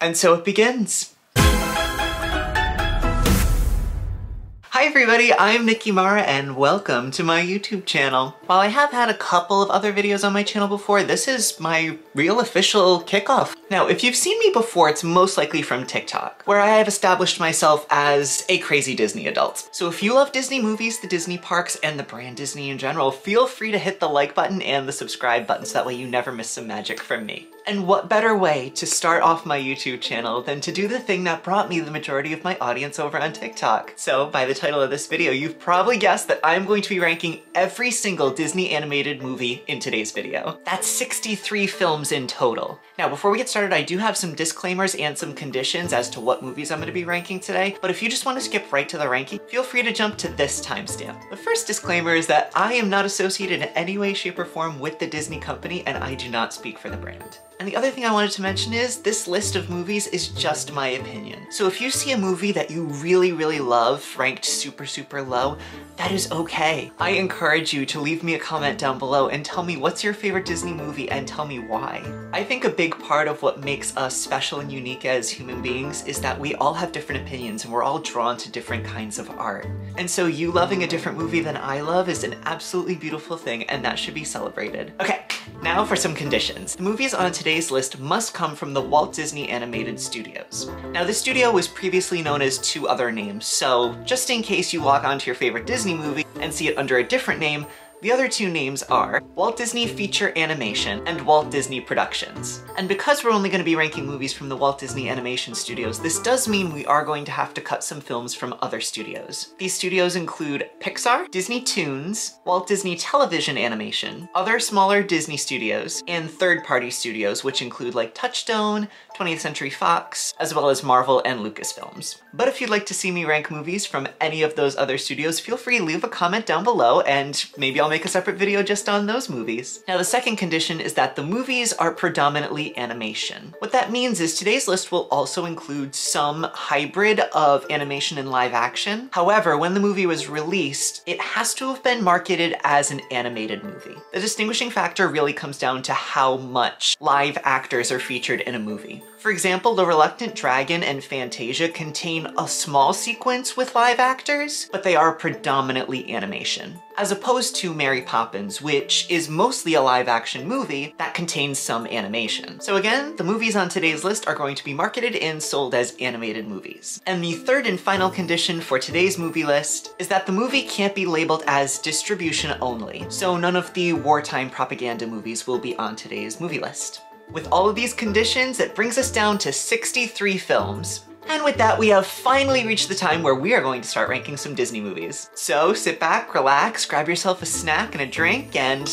And so it begins. Hi everybody, I'm Nicky Marra and welcome to my YouTube channel. While I have had a couple of other videos on my channel before, this is my real official kickoff. Now, if you've seen me before, it's most likely from TikTok, where I have established myself as a crazy Disney adult. So if you love Disney movies, the Disney parks, and the brand Disney in general, feel free to hit the like button and the subscribe button so that way you never miss some magic from me. And what better way to start off my YouTube channel than to do the thing that brought me the majority of my audience over on TikTok. So by the title of this video, you've probably guessed that I'm going to be ranking every single Disney animated movie in today's video. That's 63 films in total. Now, before we get started, I do have some disclaimers and some conditions as to what movies I'm going to be ranking today, but if you just want to skip right to the ranking, feel free to jump to this timestamp. The first disclaimer is that I am not associated in any way, shape, or form with the Disney company, and I do not speak for the brand. And the other thing I wanted to mention is this list of movies is just my opinion. So if you see a movie that you really, really love ranked super, super low, that is okay. I encourage you to leave me a comment down below and tell me what's your favorite Disney movie and tell me why. I think a big part of what makes us special and unique as human beings is that we all have different opinions and we're all drawn to different kinds of art. And so you loving a different movie than I love is an absolutely beautiful thing and that should be celebrated. Okay, now for some conditions. The movies on today's list must come from the Walt Disney Animation Studios. Now, this studio was previously known as two other names, so just in case you log on to your favorite Disney movie and see it under a different name, the other two names are Walt Disney Feature Animation and Walt Disney Productions. And because we're only going to be ranking movies from the Walt Disney Animation Studios, this does mean we are going to have to cut some films from other studios. These studios include Pixar, Disney Toons, Walt Disney Television Animation, other smaller Disney studios, and third-party studios, which include like Touchstone, 20th Century Fox, as well as Marvel and Lucasfilms. But if you'd like to see me rank movies from any of those other studios, feel free to leave a comment down below and maybe I'll make a separate video just on those movies. Now, the second condition is that the movies are predominantly animation. What that means is today's list will also include some hybrid of animation and live action. However, when the movie was released, it has to have been marketed as an animated movie. The distinguishing factor really comes down to how much live actors are featured in a movie. For example, The Reluctant Dragon and Fantasia contain a small sequence with live actors, but they are predominantly animation, as opposed to Mary Poppins, which is mostly a live-action movie that contains some animation. So again, the movies on today's list are going to be marketed and sold as animated movies. And the third and final condition for today's movie list is that the movie can't be labeled as distribution only, so none of the wartime propaganda movies will be on today's movie list. With all of these conditions, it brings us down to 63 films. And with that, we have finally reached the time where we are going to start ranking some Disney movies. So sit back, relax, grab yourself a snack and a drink, and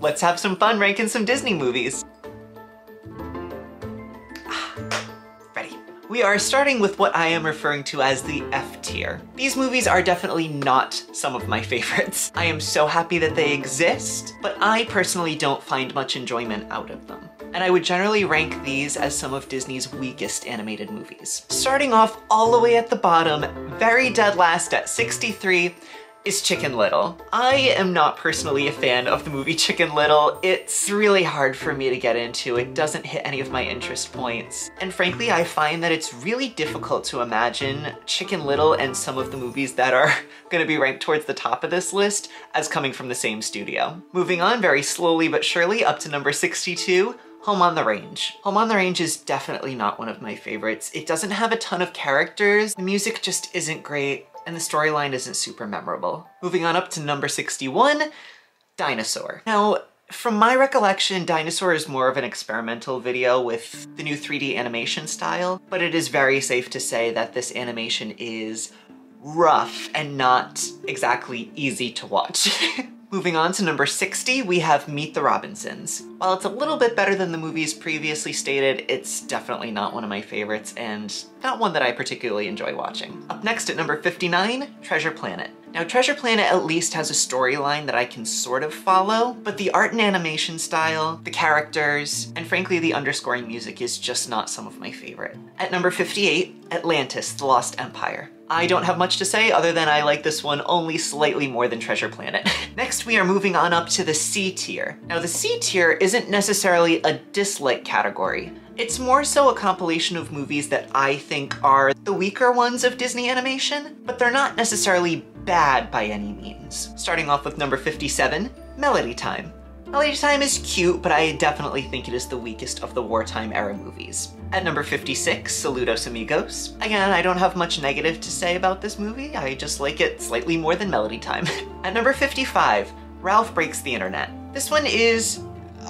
let's have some fun ranking some Disney movies. We are starting with what I am referring to as the F tier. These movies are definitely not some of my favorites. I am so happy that they exist, but I personally don't find much enjoyment out of them. And I would generally rank these as some of Disney's weakest animated movies. Starting off all the way at the bottom, very dead last at 63, is Chicken Little. I am not personally a fan of the movie Chicken Little. It's really hard for me to get into. It doesn't hit any of my interest points. And frankly, I find that it's really difficult to imagine Chicken Little and some of the movies that are going to be ranked towards the top of this list as coming from the same studio. Moving on very slowly but surely up to number 62, Home on the Range. Home on the Range is definitely not one of my favorites. It doesn't have a ton of characters. The music just isn't great, and the storyline isn't super memorable. Moving on up to number 61, Dinosaur. Now, from my recollection, Dinosaur is more of an experimental video with the new 3D animation style, but it is very safe to say that this animation is rough and not exactly easy to watch. Moving on to number 60, we have Meet the Robinsons. While it's a little bit better than the movies previously stated, it's definitely not one of my favorites and not one that I particularly enjoy watching. Up next at number 59, Treasure Planet. Now, Treasure Planet at least has a storyline that I can sort of follow, but the art and animation style, the characters, and frankly the underscoring music is just not some of my favorite. At number 58, Atlantis: The Lost Empire. I don't have much to say other than I like this one only slightly more than Treasure Planet. Next, we are moving on up to the C tier. Now, the C tier is isn't necessarily a dislike category. It's more so a compilation of movies that I think are the weaker ones of Disney animation, but they're not necessarily bad by any means. Starting off with number 57, Melody Time. Melody Time is cute, but I definitely think it is the weakest of the wartime era movies. At number 56, Saludos Amigos. Again, I don't have much negative to say about this movie, I just like it slightly more than Melody Time. At number 55, Ralph Breaks the Internet. This one is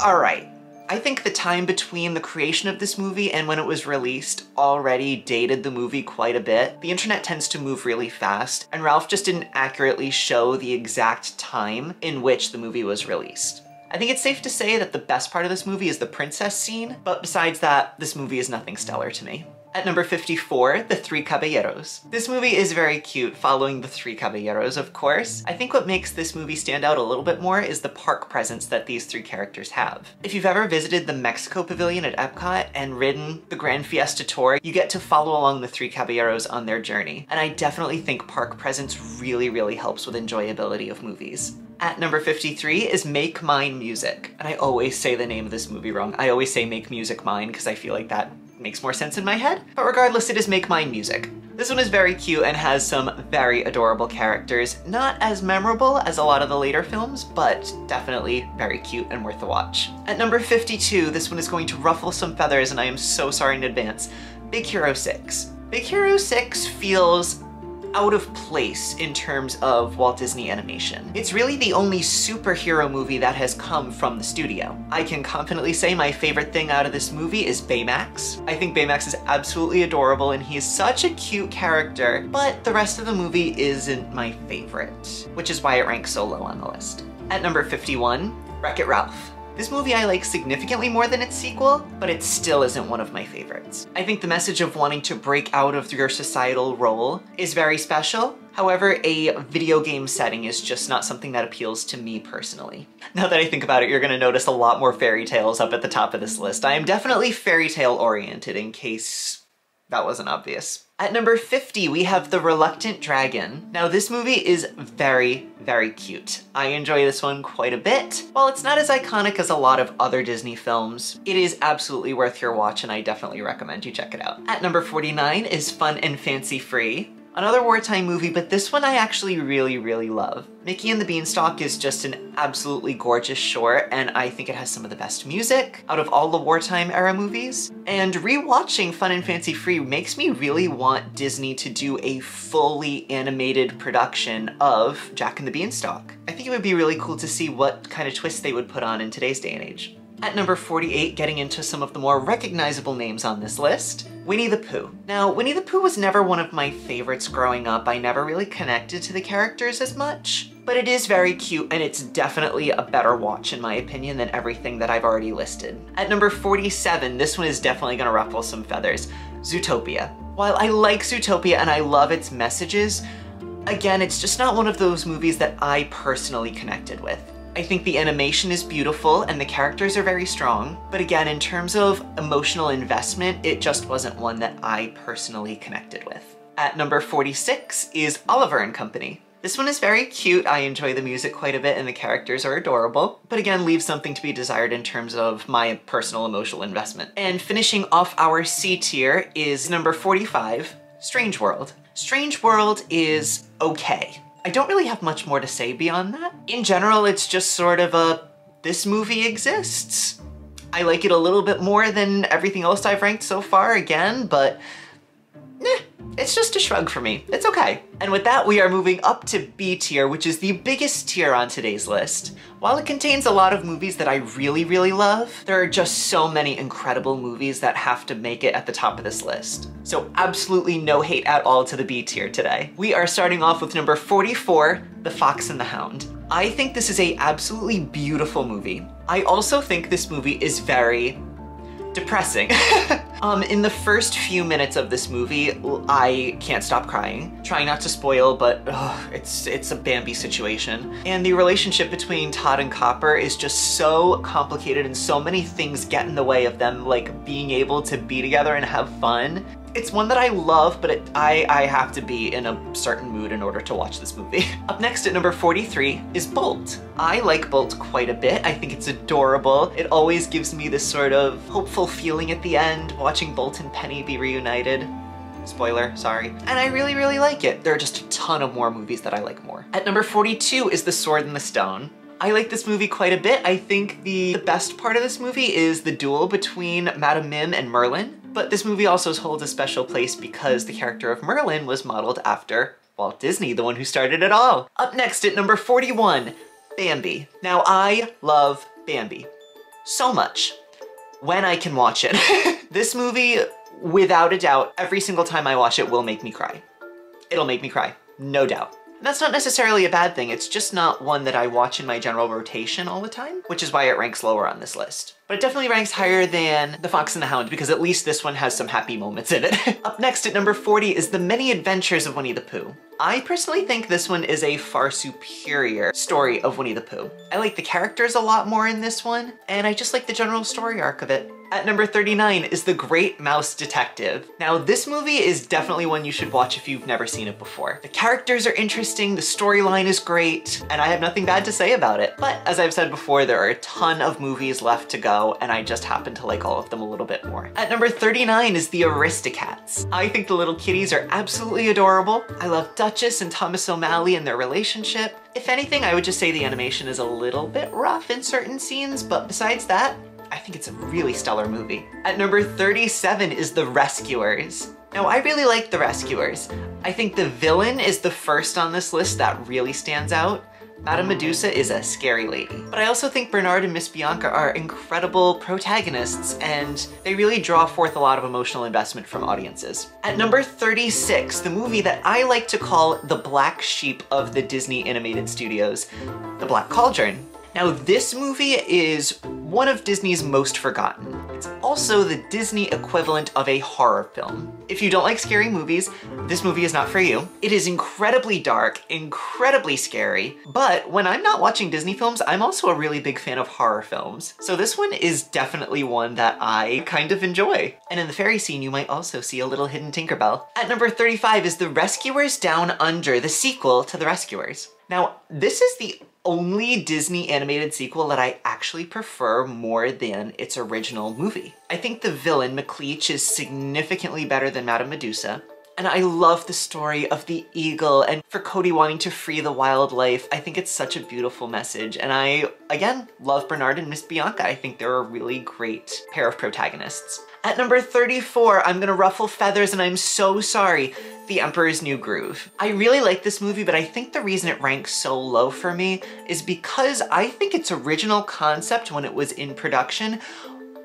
alright. I think the time between the creation of this movie and when it was released already dated the movie quite a bit. The internet tends to move really fast, and Ralph just didn't accurately show the exact time in which the movie was released. I think it's safe to say that the best part of this movie is the princess scene, but besides that, this movie is nothing stellar to me. At number 54, The Three Caballeros. This movie is very cute, following The Three Caballeros, of course. I think what makes this movie stand out a little bit more is the park presence that these three characters have. If you've ever visited the Mexico Pavilion at Epcot and ridden the Gran Fiesta Tour, you get to follow along the Three Caballeros on their journey. And I definitely think park presence really helps with enjoyability of movies. At number 53 is Make Mine Music. And I always say the name of this movie wrong. I always say Make Music Mine because I feel like that makes more sense in my head, but regardless, it is Make Mine Music. This one is very cute and has some very adorable characters, not as memorable as a lot of the later films, but definitely very cute and worth a watch. At number 52, this one is going to ruffle some feathers, and I am so sorry in advance, Big Hero 6. Big Hero 6 feels out of place in terms of Walt Disney animation. It's really the only superhero movie that has come from the studio. I can confidently say my favorite thing out of this movie is Baymax. I think Baymax is absolutely adorable and he is such a cute character, but the rest of the movie isn't my favorite, which is why it ranks so low on the list. At number 51, Wreck-It Ralph. This movie I like significantly more than its sequel, but it still isn't one of my favorites. I think the message of wanting to break out of your societal role is very special. However, a video game setting is just not something that appeals to me personally. Now that I think about it, you're gonna notice a lot more fairy tales up at the top of this list. I am definitely fairy tale oriented, in case that wasn't obvious. At number 50, we have The Reluctant Dragon. Now this movie is very cute. I enjoy this one quite a bit. While it's not as iconic as a lot of other Disney films, it is absolutely worth your watch and I definitely recommend you check it out. At number 49 is Fun and Fancy Free. Another wartime movie, but this one I actually really love. Mickey and the Beanstalk is just an absolutely gorgeous short, and I think it has some of the best music out of all the wartime era movies. And rewatching Fun and Fancy Free makes me really want Disney to do a fully animated production of Jack and the Beanstalk. I think it would be really cool to see what kind of twists they would put on in today's day and age. At number 48, getting into some of the more recognizable names on this list, Winnie the Pooh. Now, Winnie the Pooh was never one of my favorites growing up. I never really connected to the characters as much, but it is very cute and it's definitely a better watch in my opinion than everything that I've already listed. At number 47, this one is definitely gonna ruffle some feathers, Zootopia. While I like Zootopia and I love its messages, again, it's just not one of those movies that I personally connected with. I think the animation is beautiful and the characters are very strong, but again, in terms of emotional investment, it just wasn't one that I personally connected with. At number 46 is Oliver and Company. This one is very cute, I enjoy the music quite a bit and the characters are adorable, but again, leaves something to be desired in terms of my personal emotional investment. And finishing off our C tier is number 45, Strange World. Strange World is okay. I don't really have much more to say beyond that. In general, it's just sort of a, this movie exists. I like it a little bit more than everything else I've ranked so far again, but it's just a shrug for me. It's okay. And with that, we are moving up to B tier, which is the biggest tier on today's list. While it contains a lot of movies that I really love, there are just so many incredible movies that have to make it at the top of this list. So absolutely no hate at all to the B tier today. We are starting off with number 44, The Fox and the Hound. I think this is an absolutely beautiful movie. I also think this movie is very depressing. In the first few minutes of this movie, I can't stop crying. Trying not to spoil, but it's a Bambi situation. And the relationship between Todd and Copper is just so complicated and so many things get in the way of them like being able to be together and have fun. It's one that I love, but I have to be in a certain mood in order to watch this movie. Up next at number 43 is Bolt. I like Bolt quite a bit. I think it's adorable. It always gives me this sort of hopeful feeling at the end, watching Bolt and Penny be reunited. Spoiler, sorry. And I really, really like it. There are just a ton of more movies that I like more. At number 42 is The Sword in the Stone. I like this movie quite a bit. I think the best part of this movie is the duel between Madame Mim and Merlin. But this movie also holds a special place because the character of Merlin was modeled after Walt Disney, the one who started it all. Up next at number 41, Bambi. Now I love Bambi so much when I can watch it. This movie, without a doubt, every single time I watch it will make me cry. It'll make me cry, no doubt. And that's not necessarily a bad thing, it's just not one that I watch in my general rotation all the time, which is why it ranks lower on this list. But it definitely ranks higher than The Fox and the Hound because at least this one has some happy moments in it. Up next at number 40 is The Many Adventures of Winnie the Pooh. I personally think this one is a far superior story of Winnie the Pooh. I like the characters a lot more in this one, and I just like the general story arc of it. At number 39 is The Great Mouse Detective. Now this movie is definitely one you should watch if you've never seen it before. The characters are interesting, the storyline is great, and I have nothing bad to say about it. But as I've said before, there are a ton of movies left to go, and I just happen to like all of them a little bit more. At number 39 is The Aristocats. I think the little kitties are absolutely adorable. I love Duchess and Thomas O'Malley and their relationship. If anything, I would just say the animation is a little bit rough in certain scenes, but besides that, I think it's a really stellar movie. At number 37 is The Rescuers. Now, I really like The Rescuers. I think the villain is the first on this list that really stands out. Madame Medusa is a scary lady. But I also think Bernard and Miss Bianca are incredible protagonists, and they really draw forth a lot of emotional investment from audiences. At number 36, the movie that I like to call the black sheep of the Disney animated studios, The Black Cauldron. Now, this movie is one of Disney's most forgotten. It's also the Disney equivalent of a horror film. If you don't like scary movies, this movie is not for you. It is incredibly dark, incredibly scary, but when I'm not watching Disney films, I'm also a really big fan of horror films. So this one is definitely one that I kind of enjoy. And in the fairy scene, you might also see a little hidden Tinkerbell. At number 35 is The Rescuers Down Under, the sequel to The Rescuers. Now, this is the only Disney animated sequel that I actually prefer more than its original movie. I think the villain, McLeach, is significantly better than Madame Medusa, and I love the story of the eagle and for Cody wanting to free the wildlife. I think it's such a beautiful message, and I, again, love Bernard and Miss Bianca. I think they're a really great pair of protagonists. At number 34, I'm gonna ruffle feathers and I'm so sorry, The Emperor's New Groove. I really like this movie, but I think the reason it ranks so low for me is because I think its original concept when it was in production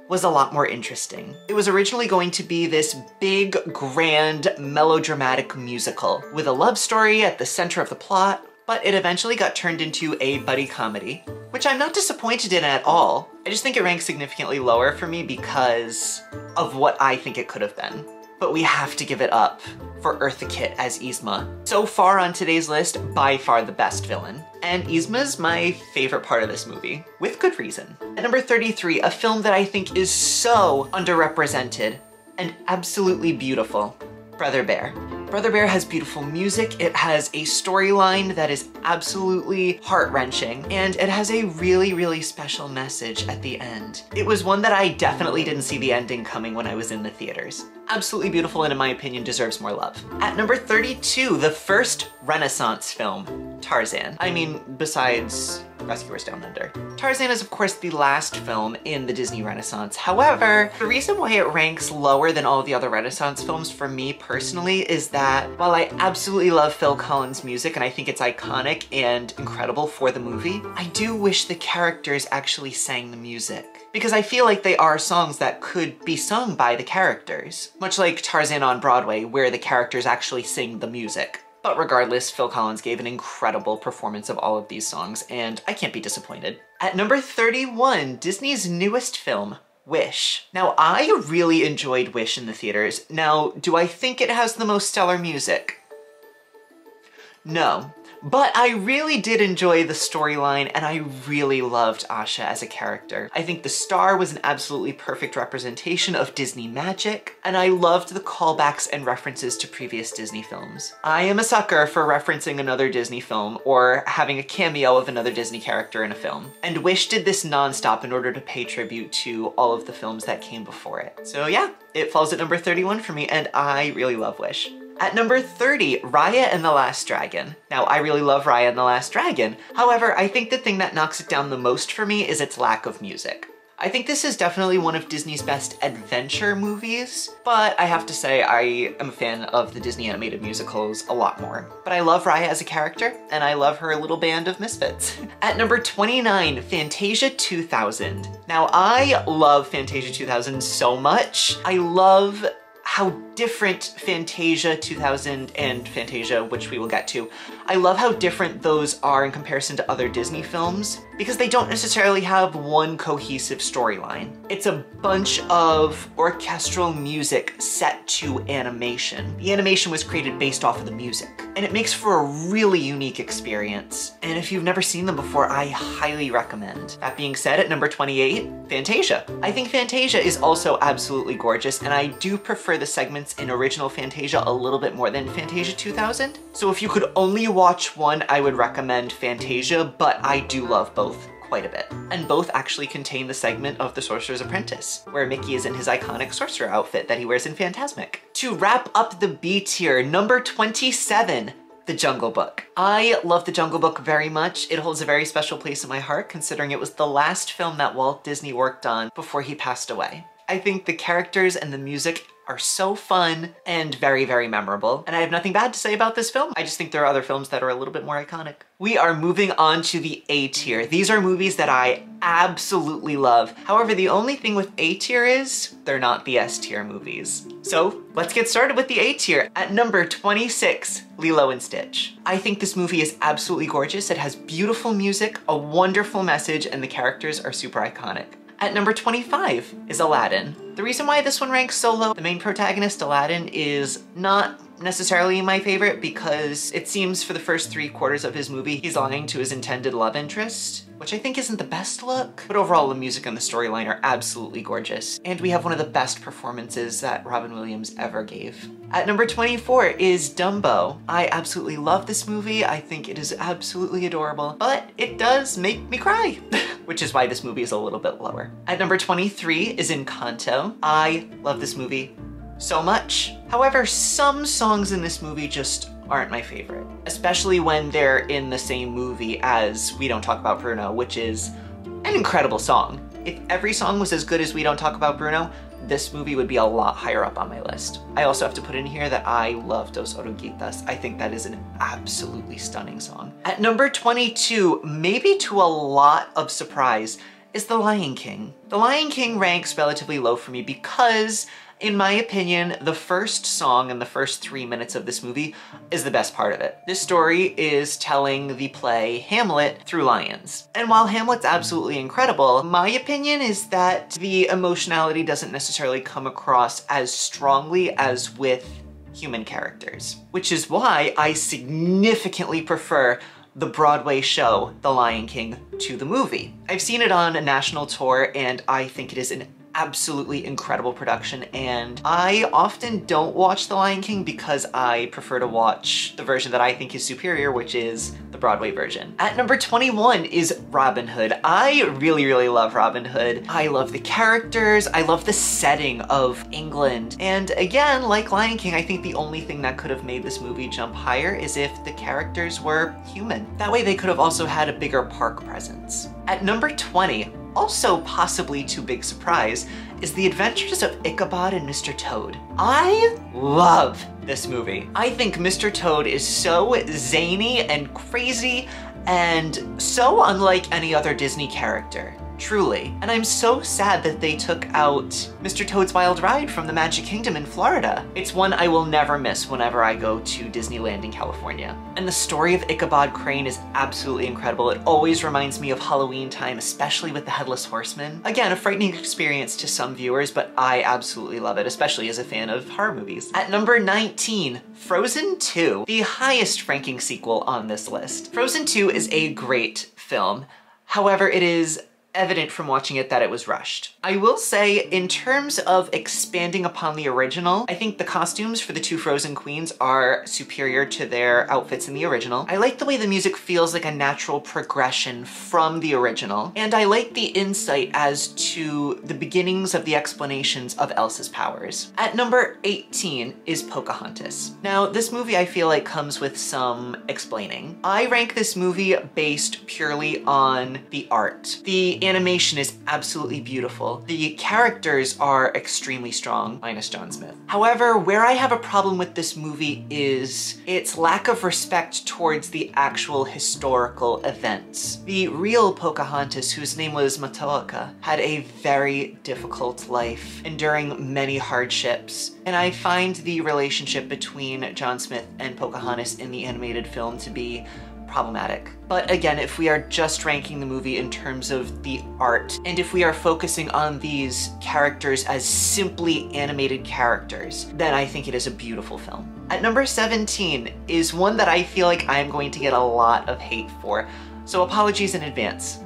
was a lot more interesting. It was originally going to be this big, grand, melodramatic musical with a love story at the center of the plot, but it eventually got turned into a buddy comedy, which I'm not disappointed in at all. I just think it ranks significantly lower for me because of what I think it could have been. But we have to give it up for Eartha Kitt as Yzma. So far on today's list, by far the best villain. And Yzma's my favorite part of this movie, with good reason. At number 33, a film that I think is so underrepresented and absolutely beautiful, Brother Bear. Brother Bear has beautiful music, it has a storyline that is absolutely heart-wrenching, and it has a really, really special message at the end. It was one that I definitely didn't see the ending coming when I was in the theaters. Absolutely beautiful and in my opinion deserves more love. At number 32, the first Renaissance film, Tarzan. I mean, besides Rescuers Down Under. Tarzan is of course the last film in the Disney Renaissance. However, the reason why it ranks lower than all the other Renaissance films for me personally is that while I absolutely love Phil Collins' music and I think it's iconic and incredible for the movie, I do wish the characters actually sang the music because I feel like they are songs that could be sung by the characters, much like Tarzan on Broadway where the characters actually sing the music. But regardless, Phil Collins gave an incredible performance of all of these songs, and I can't be disappointed. At number 31, Disney's newest film, Wish. Now, I really enjoyed Wish in the theaters. Now, do I think it has the most stellar music? No. But I really did enjoy the storyline, and I really loved Asha as a character. I think the star was an absolutely perfect representation of Disney magic, and I loved the callbacks and references to previous Disney films. I am a sucker for referencing another Disney film or having a cameo of another Disney character in a film, and Wish did this nonstop in order to pay tribute to all of the films that came before it. So yeah, it falls at number 31 for me, and I really love Wish. At number 30, Raya and the Last Dragon. Now, I really love Raya and the Last Dragon. However, I think the thing that knocks it down the most for me is its lack of music. I think this is definitely one of Disney's best adventure movies, but I have to say I am a fan of the Disney animated musicals a lot more. But I love Raya as a character, and I love her little band of misfits. At number 29, Fantasia 2000. Now, I love Fantasia 2000 so much. I love how different Fantasia 2000 and Fantasia, which we will get to, I love how different those are in comparison to other Disney films, because they don't necessarily have one cohesive storyline. It's a bunch of orchestral music set to animation. The animation was created based off of the music, and it makes for a really unique experience. And if you've never seen them before, I highly recommend. That being said, at number 28, Fantasia. I think Fantasia is also absolutely gorgeous, and I do prefer the segments in original Fantasia a little bit more than Fantasia 2000. So if you could only watch one, I would recommend Fantasia, but I do love both quite a bit. And both actually contain the segment of The Sorcerer's Apprentice, where Mickey is in his iconic sorcerer outfit that he wears in Fantasmic. To wrap up the B tier, number 27, The Jungle Book. I love The Jungle Book very much. It holds a very special place in my heart, considering it was the last film that Walt Disney worked on before he passed away. I think the characters and the music are so fun and very, very memorable. And I have nothing bad to say about this film. I just think there are other films that are a little bit more iconic. We are moving on to the A tier. These are movies that I absolutely love. However, the only thing with A tier is they're not the S tier movies. So let's get started with the A tier. At number 26, Lilo and Stitch. I think this movie is absolutely gorgeous. It has beautiful music, a wonderful message, and the characters are super iconic. At number 25 is Aladdin. The reason why this one ranks so low, the main protagonist, Aladdin, is not necessarily my favorite because it seems for the first 3/4 of his movie, he's lying to his intended love interest, which I think isn't the best look. But overall, the music and the storyline are absolutely gorgeous. And we have one of the best performances that Robin Williams ever gave. At number 24 is Dumbo. I absolutely love this movie. I think it is absolutely adorable, but it does make me cry. Which is why this movie is a little bit lower. At number 23 is Encanto. I love this movie so much. However, some songs in this movie just aren't my favorite, especially when they're in the same movie as We Don't Talk About Bruno, which is an incredible song. If every song was as good as We Don't Talk About Bruno, this movie would be a lot higher up on my list. I also have to put in here that I love Dos Oruguitas. I think that is an absolutely stunning song. At number 22, maybe to a lot of surprise, is The Lion King. The Lion King ranks relatively low for me because, in my opinion, the first song in the first 3 minutes of this movie is the best part of it. This story is telling the play Hamlet through lions. And while Hamlet's absolutely incredible, my opinion is that the emotionality doesn't necessarily come across as strongly as with human characters, which is why I significantly prefer the Broadway show, The Lion King, to the movie. I've seen it on a national tour, and I think it is an absolutely incredible production, and I often don't watch The Lion King because I prefer to watch the version that I think is superior, which is the Broadway version. At number 21 is Robin Hood. I really, really love Robin Hood. I love the characters. I love the setting of England. And again, like Lion King, I think the only thing that could have made this movie jump higher is if the characters were human. That way they could have also had a bigger park presence. At number 20, also possibly too big surprise, is The Adventures of Ichabod and Mr. Toad. I love this movie. I think Mr. Toad is so zany and crazy and so unlike any other Disney character. truly. And I'm so sad that they took out Mr. Toad's Wild Ride from the Magic Kingdom in Florida. It's one I will never miss whenever I go to Disneyland in California. And the story of Ichabod Crane is absolutely incredible. It always reminds me of Halloween time, especially with the Headless Horseman. Again, a frightening experience to some viewers, but I absolutely love it, especially as a fan of horror movies. At number 19, Frozen 2, the highest ranking sequel on this list. Frozen 2 is a great film. However, it is evident from watching it that it was rushed. I will say, in terms of expanding upon the original, I think the costumes for the two Frozen queens are superior to their outfits in the original. I like the way the music feels like a natural progression from the original, and I like the insight as to the beginnings of the explanations of Elsa's powers. At number 18 is Pocahontas. Now, this movie I feel like comes with some explaining. I rank this movie based purely on the art. The animation is absolutely beautiful. The characters are extremely strong, minus John Smith. However, where I have a problem with this movie is its lack of respect towards the actual historical events. The real Pocahontas, whose name was Matoaka, had a very difficult life, enduring many hardships. And I find the relationship between John Smith and Pocahontas in the animated film to be problematic. But again, if we are just ranking the movie in terms of the art, and if we are focusing on these characters as simply animated characters, then I think it is a beautiful film. At number 17 is one that I feel like I'm going to get a lot of hate for, so apologies in advance.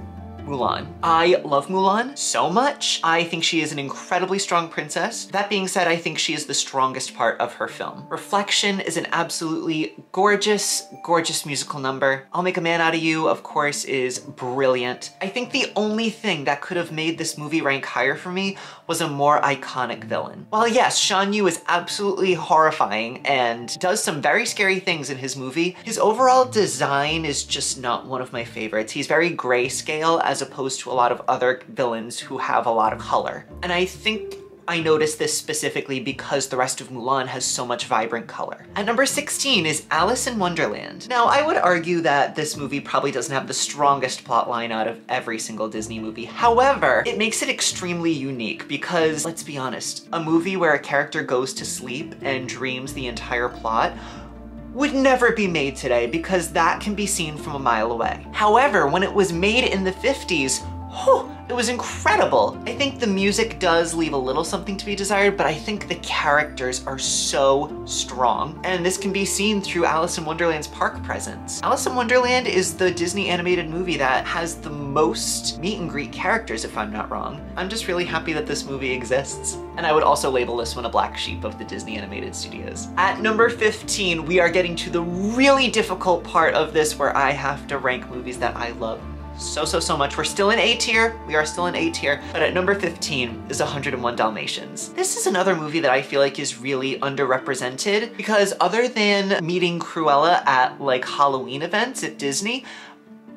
Mulan. I love Mulan so much. I think she is an incredibly strong princess. That being said, I think she is the strongest part of her film. Reflection is an absolutely gorgeous, gorgeous musical number. I'll Make a Man Out of You, of course, is brilliant. I think the only thing that could have made this movie rank higher for me was a more iconic villain. While yes, Shan Yu is absolutely horrifying and does some very scary things in his movie, his overall design is just not one of my favorites. He's very grayscale as opposed to a lot of other villains who have a lot of color. And I think I noticed this specifically because the rest of Mulan has so much vibrant color. At number 16 is Alice in Wonderland. Now, I would argue that this movie probably doesn't have the strongest plotline out of every single Disney movie. However, it makes it extremely unique because, let's be honest, a movie where a character goes to sleep and dreams the entire plot would never be made today because that can be seen from a mile away. However, when it was made in the 50s, whew, it was incredible. I think the music does leave a little something to be desired, but I think the characters are so strong. And this can be seen through Alice in Wonderland's park presence. Alice in Wonderland is the Disney animated movie that has the most meet and greet characters, if I'm not wrong. I'm just really happy that this movie exists. And I would also label this one a black sheep of the Disney animated studios. At number 15, we are getting to the really difficult part of this where I have to rank movies that I love so much. We're still in A tier. We are still in A tier. But at number 15 is 101 Dalmatians. This is another movie that I feel like is really underrepresented because other than meeting Cruella at like Halloween events at Disney,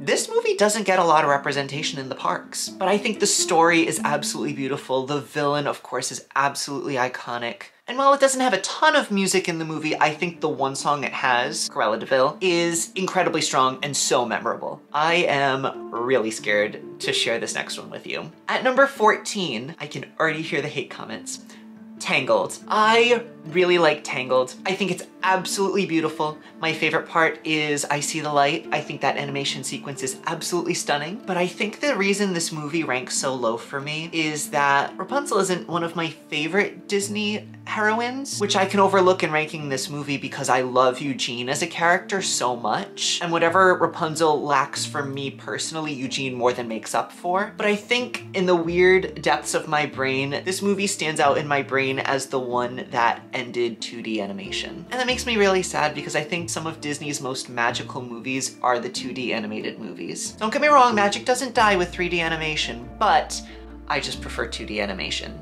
this movie doesn't get a lot of representation in the parks. But I think the story is absolutely beautiful. The villain, of course, is absolutely iconic. And while it doesn't have a ton of music in the movie, I think the one song it has, Cruella de Vil, is incredibly strong and so memorable. I am really scared to share this next one with you. At number 14, I can already hear the hate comments. Tangled. I really like Tangled. I think it's absolutely beautiful. My favorite part is I See the Light. I think that animation sequence is absolutely stunning. But I think the reason this movie ranks so low for me is that Rapunzel isn't one of my favorite Disney heroines, which I can overlook in ranking this movie because I love Eugene as a character so much. And whatever Rapunzel lacks for me personally, Eugene more than makes up for. But I think in the weird depths of my brain, this movie stands out in my brain as the one that ended 2D animation. And that makes me really sad because I think some of Disney's most magical movies are the 2D animated movies. Don't get me wrong, magic doesn't die with 3D animation, but I just prefer 2D animation.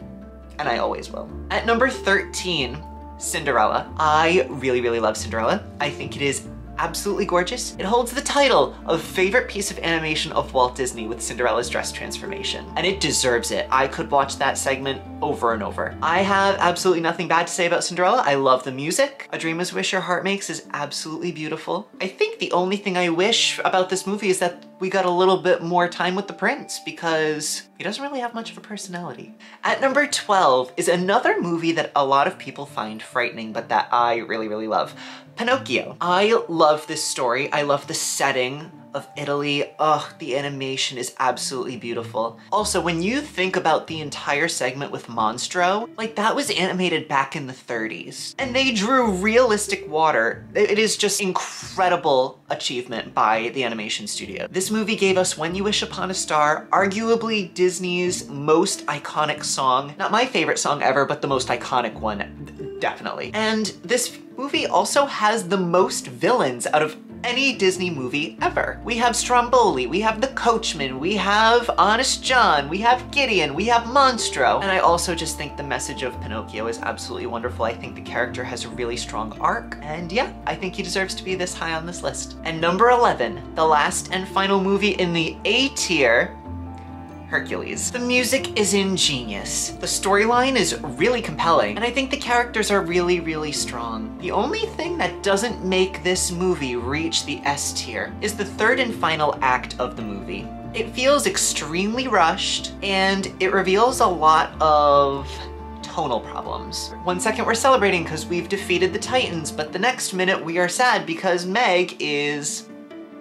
And I always will. At number 13, Cinderella. I really love Cinderella. I think it is absolutely gorgeous. It holds the title of favorite piece of animation of Walt Disney with Cinderella's dress transformation. And it deserves it. I could watch that segment over and over. I have absolutely nothing bad to say about Cinderella. I love the music. A Dream is a Wish Your Heart Makes is absolutely beautiful. I think the only thing I wish about this movie is that we got a little bit more time with the prince because he doesn't really have much of a personality. At number 12 is another movie that a lot of people find frightening, but that I really, really love, Pinocchio. I love this story. I love the setting of Italy. Oh, the animation is absolutely beautiful. Also, when you think about the entire segment with Monstro, like that was animated back in the 30s and they drew realistic water. It is just incredible achievement by the animation studio. This movie gave us When You Wish Upon a Star, arguably Disney's most iconic song. Not my favorite song ever, but the most iconic one, definitely. And this movie also has the most villains out of any Disney movie ever. We have Stromboli, we have the Coachman, we have Honest John, we have Gideon, we have Monstro. And I also just think the message of Pinocchio is absolutely wonderful. I think the character has a really strong arc. And yeah, I think he deserves to be this high on this list. And number 11, the last and final movie in the A tier, Hercules. The music is ingenious. The storyline is really compelling. And I think the characters are really, really strong. The only thing that doesn't make this movie reach the S tier is the third and final act of the movie. It feels extremely rushed and it reveals a lot of tonal problems. One second we're celebrating because we've defeated the Titans, but the next minute we are sad because Meg is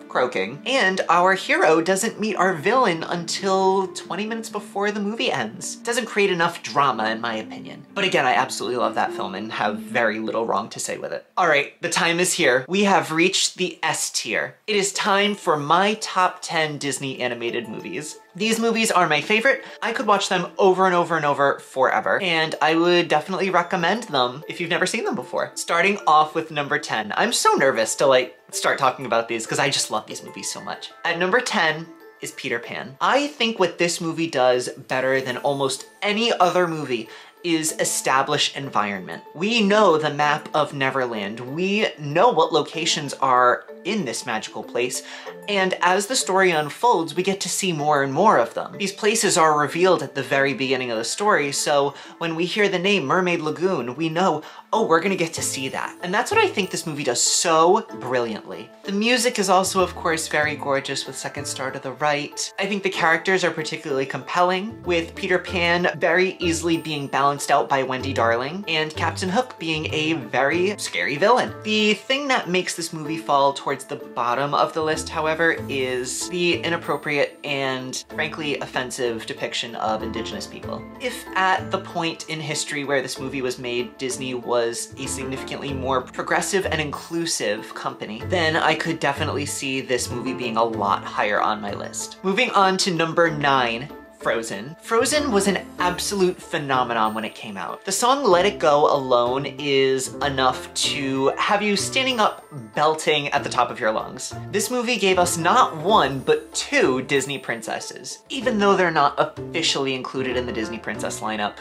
croaking. And our hero doesn't meet our villain until 20 minutes before the movie ends. It doesn't create enough drama in my opinion. But again, I absolutely love that film and have very little wrong to say with it. All right, the time is here. We have reached the S tier. It is time for my top 10 Disney animated movies. These movies are my favorite. I could watch them over and over and over forever, and I would definitely recommend them if you've never seen them before. Starting off with number 10. I'm so nervous to like start talking about these because I just love these movies so much. At number 10 is Peter Pan. I think what this movie does better than almost any other movie is establish environment. We know the map of Neverland. We know what locations are in this magical place. And as the story unfolds, we get to see more and more of them. These places are revealed at the very beginning of the story. So when we hear the name Mermaid Lagoon, we know, oh, we're gonna get to see that. And that's what I think this movie does so brilliantly. The music is also, of course, very gorgeous with Second Star to the Right. I think the characters are particularly compelling with Peter Pan very easily being balanced out by Wendy Darling and Captain Hook being a very scary villain. The thing that makes this movie fall towards the bottom of the list, however, is the inappropriate and frankly offensive depiction of Indigenous people. If at the point in history where this movie was made, Disney was a significantly more progressive and inclusive company, then I could definitely see this movie being a lot higher on my list. Moving on to number 9, Frozen. Frozen was an absolute phenomenon when it came out. The song Let It Go alone is enough to have you standing up belting at the top of your lungs. This movie gave us not one, but two Disney princesses. Even though they're not officially included in the Disney princess lineup,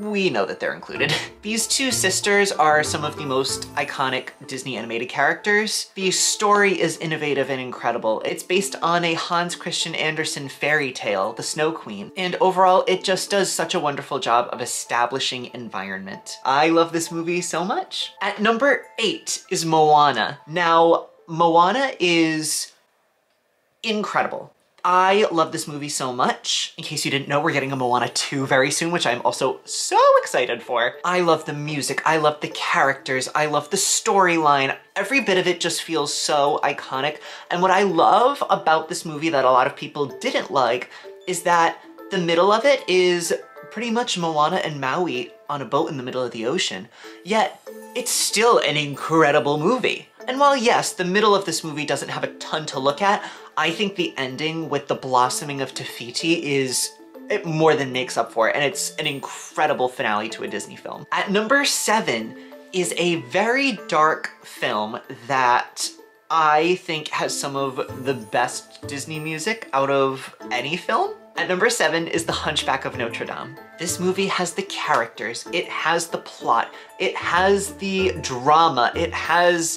we know that they're included. These two sisters are some of the most iconic Disney animated characters. The story is innovative and incredible. It's based on a Hans Christian Andersen fairy tale, The Snow Queen, and overall it just does such a wonderful job of establishing environment. I love this movie so much. At number 8 is Moana. Now, Moana is incredible. I love this movie so much. In case you didn't know, we're getting a Moana 2 very soon, which I'm also so excited for. I love the music, I love the characters, I love the storyline. Every bit of it just feels so iconic. And what I love about this movie that a lot of people didn't like is that the middle of it is pretty much Moana and Maui on a boat in the middle of the ocean. Yet, it's still an incredible movie. And while yes, the middle of this movie doesn't have a ton to look at, I think the ending with the blossoming of Te Fiti it more than makes up for it, and it's an incredible finale to a Disney film. At number 7 is a very dark film that I think has some of the best Disney music out of any film. At number 7 is The Hunchback of Notre Dame. This movie has the characters, it has the plot, it has the drama, it has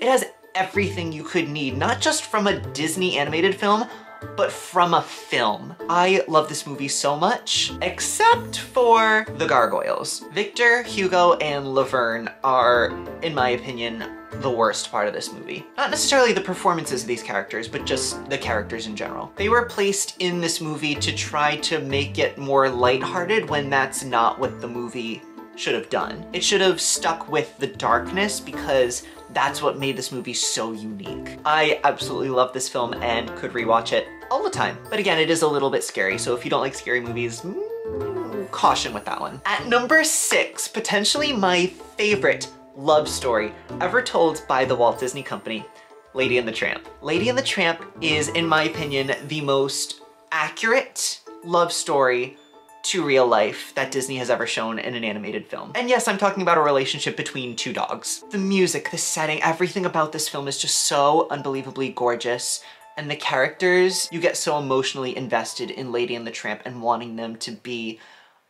everything you could need, not just from a Disney animated film, but from a film. I love this movie so much, except for the gargoyles. Victor, Hugo, and Laverne are, in my opinion, the worst part of this movie. Not necessarily the performances of these characters, but just the characters in general. They were placed in this movie to try to make it more lighthearted when that's not what the movie should have done. It should have stuck with the darkness because that's what made this movie so unique. I absolutely love this film and could rewatch it all the time. But again, it is a little bit scary, so if you don't like scary movies, caution with that one. At number 6, potentially my favorite love story ever told by the Walt Disney Company, Lady and the Tramp. Lady and the Tramp is, in my opinion, the most accurate love story to real life that Disney has ever shown in an animated film. And yes, I'm talking about a relationship between two dogs. The music, the setting, everything about this film is just so unbelievably gorgeous. And the characters, you get so emotionally invested in Lady and the Tramp and wanting them to be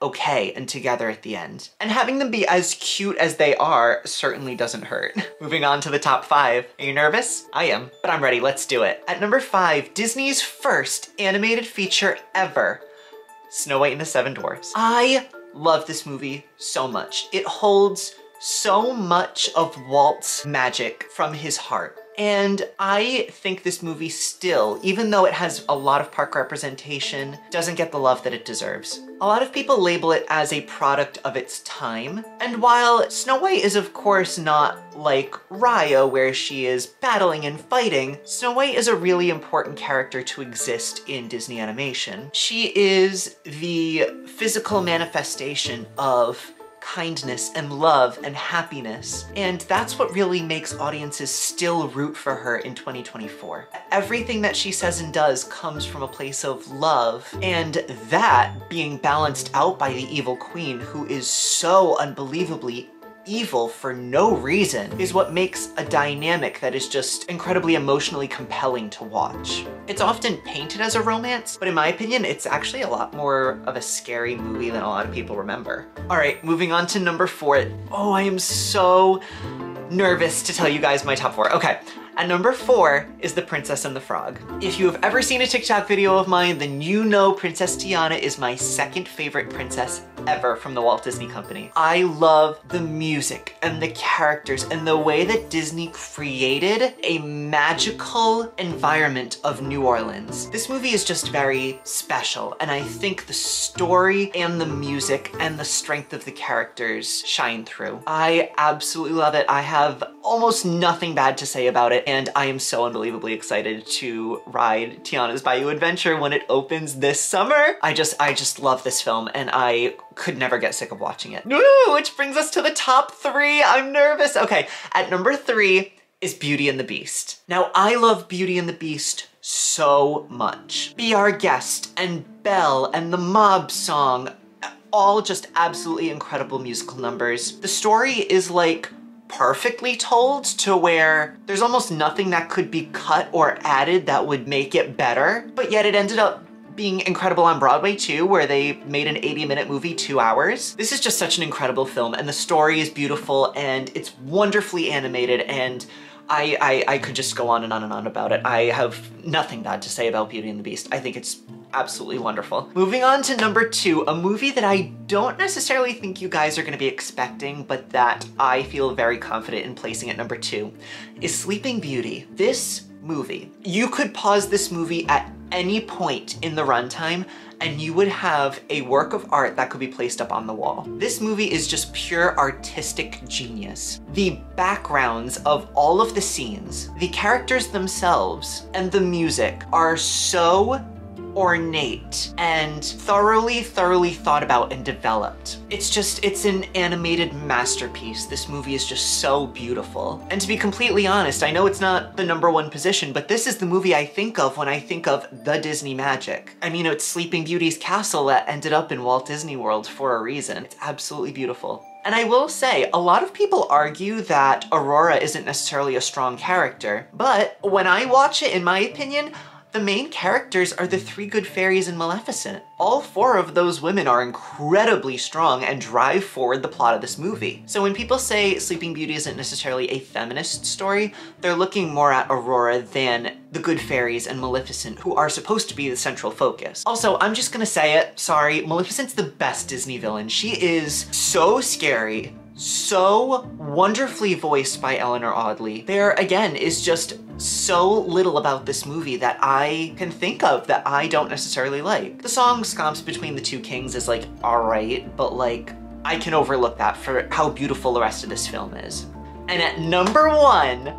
okay and together at the end. And having them be as cute as they are certainly doesn't hurt. Moving on to the top 5. Are you nervous? I am, but I'm ready, let's do it. At number 5, Disney's first animated feature ever, Snow White and the Seven Dwarfs. I love this movie so much. It holds so much of Walt's magic from his heart. And I think this movie still, even though it has a lot of park representation, doesn't get the love that it deserves. A lot of people label it as a product of its time. And while Snow White is of course not like Raya, where she is battling and fighting, Snow White is a really important character to exist in Disney animation. She is the physical manifestation of kindness and love and happiness. And that's what really makes audiences still root for her in 2024. Everything that she says and does comes from a place of love, and that being balanced out by the evil queen, who is so unbelievably evil for no reason, is what makes a dynamic that is just incredibly emotionally compelling to watch. It's often painted as a romance, but in my opinion, it's actually a lot more of a scary movie than a lot of people remember. All right, moving on to number 4. Oh, I am so nervous to tell you guys my top 4. Okay. At number 4 is The Princess and the Frog. If you have ever seen a TikTok video of mine, then you know Princess Tiana is my second favorite princess ever from the Walt Disney Company. I love the music and the characters and the way that Disney created a magical environment of New Orleans. This movie is just very special, and I think the story and the music and the strength of the characters shine through. I absolutely love it. I have almost nothing bad to say about it, and I am so unbelievably excited to ride Tiana's Bayou Adventure when it opens this summer. I just love this film, and I could never get sick of watching it. Ooh, which brings us to the top 3. I'm nervous. Okay, at number 3 is Beauty and the Beast. Now, I love Beauty and the Beast so much. Be Our Guest and Belle and the Mob Song, all just absolutely incredible musical numbers. The story is like perfectly told to where there's almost nothing that could be cut or added that would make it better, but yet it ended up being incredible on Broadway too, where they made an 80-minute movie 2 hours. This is just such an incredible film, and the story is beautiful and it's wonderfully animated, and I could just go on and on and on about it. I have nothing bad to say about Beauty and the Beast. I think it's absolutely wonderful. Moving on to number 2, a movie that I don't necessarily think you guys are going to be expecting, but that I feel very confident in placing at number 2, is Sleeping Beauty. This movie, you could pause this movie at any point in the runtime and you would have a work of art that could be placed up on the wall. This movie is just pure artistic genius. The backgrounds of all of the scenes, the characters themselves, and the music are so ornate and thoroughly thought about and developed. It's an animated masterpiece. This movie is just so beautiful. And to be completely honest, I know it's not the number one position, but this is the movie I think of when I think of the Disney magic. I mean, it's Sleeping Beauty's castle that ended up in Walt Disney World for a reason. It's absolutely beautiful. And I will say, a lot of people argue that Aurora isn't necessarily a strong character, but when I watch it, in my opinion, the main characters are the three good fairies and Maleficent. All 4 of those women are incredibly strong and drive forward the plot of this movie. So when people say Sleeping Beauty isn't necessarily a feminist story, they're looking more at Aurora than the good fairies and Maleficent, who are supposed to be the central focus. Also, I'm just gonna say it, sorry, Maleficent's the best Disney villain. She is so scary, so wonderfully voiced by Eleanor Audley. There, again, is just so little about this movie that I can think of that I don't necessarily like. The song Stomps Between the Two Kings is like, all right, but like, I can overlook that for how beautiful the rest of this film is. And at number one,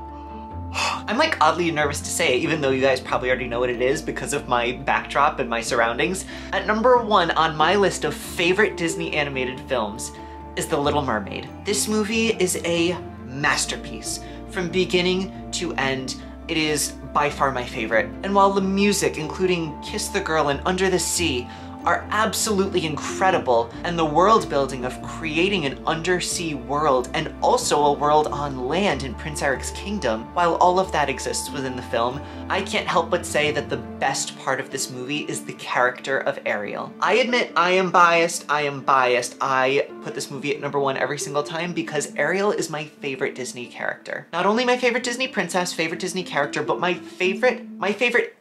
I'm like oddly nervous to say it, even though you guys probably already know what it is because of my backdrop and my surroundings. At number one on my list of favorite Disney animated films is The Little Mermaid. This movie is a masterpiece. From beginning to end, it is by far my favorite. And while the music, including Kiss the Girl and Under the Sea, are absolutely incredible, and the world building of creating an undersea world and also a world on land in Prince Eric's kingdom, while all of that exists within the film, I can't help but say that the best part of this movie is the character of Ariel. I admit I am biased, I put this movie at number one every single time because Ariel is my favorite Disney character. Not only my favorite Disney princess, favorite Disney character, but my favorite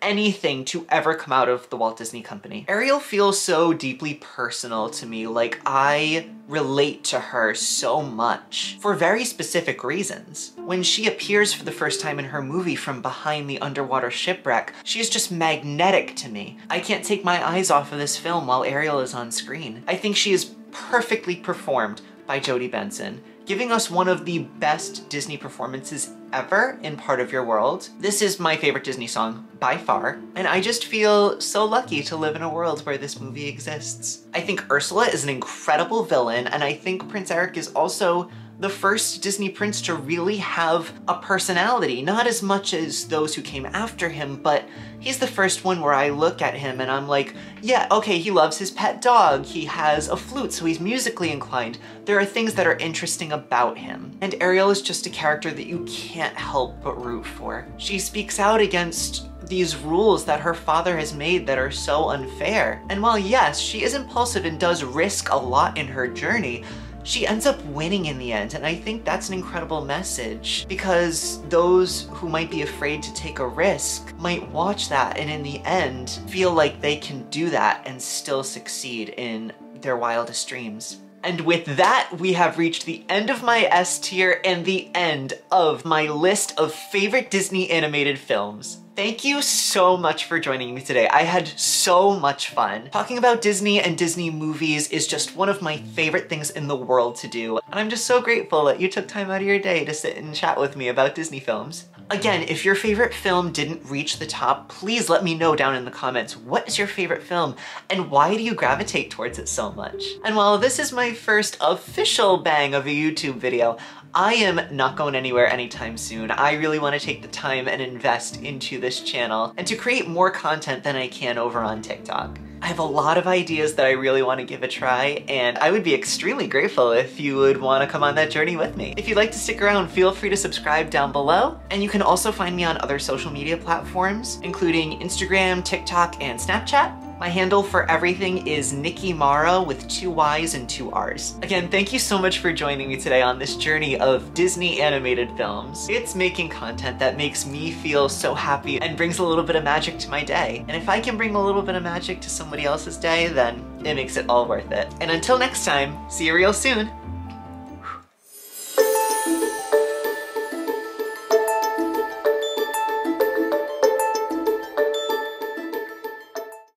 anything to ever come out of the Walt Disney Company. Ariel feels so deeply personal to me, like I relate to her so much for very specific reasons. When she appears for the first time in her movie from behind the underwater shipwreck, she is just magnetic to me. I can't take my eyes off of this film while Ariel is on screen. I think she is perfectly performed by Jodie Benson, giving us one of the best Disney performances ever in Part of Your World. This is my favorite Disney song by far, and I just feel so lucky to live in a world where this movie exists. I think Ursula is an incredible villain, and I think Prince Eric is also the first Disney prince to really have a personality, not as much as those who came after him, but he's the first one where I look at him and I'm like, yeah, okay, he loves his pet dog, he has a flute, so he's musically inclined. There are things that are interesting about him. And Ariel is just a character that you can't help but root for. She speaks out against these rules that her father has made that are so unfair. And while yes, she is impulsive and does risk a lot in her journey, she ends up winning in the end, and I think that's an incredible message because those who might be afraid to take a risk might watch that and in the end feel like they can do that and still succeed in their wildest dreams. And with that, we have reached the end of my S tier and the end of my list of favorite Disney animated films. Thank you so much for joining me today. I had so much fun. Talking about Disney and Disney movies is just one of my favorite things in the world to do. And I'm just so grateful that you took time out of your day to sit and chat with me about Disney films. Again, if your favorite film didn't reach the top, please let me know down in the comments, what is your favorite film and why do you gravitate towards it so much? And while this is my first official bang of a YouTube video, I am not going anywhere anytime soon. I really want to take the time and invest into this channel and to create more content than I can over on TikTok. I have a lot of ideas that I really want to give a try, and I would be extremely grateful if you would want to come on that journey with me. If you'd like to stick around, feel free to subscribe down below, and you can also find me on other social media platforms, including Instagram, TikTok, and Snapchat. My handle for everything is Nicky Marra with 2 Y's and 2 R's. Again, thank you so much for joining me today on this journey of Disney animated films. It's making content that makes me feel so happy and brings a little bit of magic to my day. And if I can bring a little bit of magic to somebody else's day, then it makes it all worth it. And until next time, see you real soon.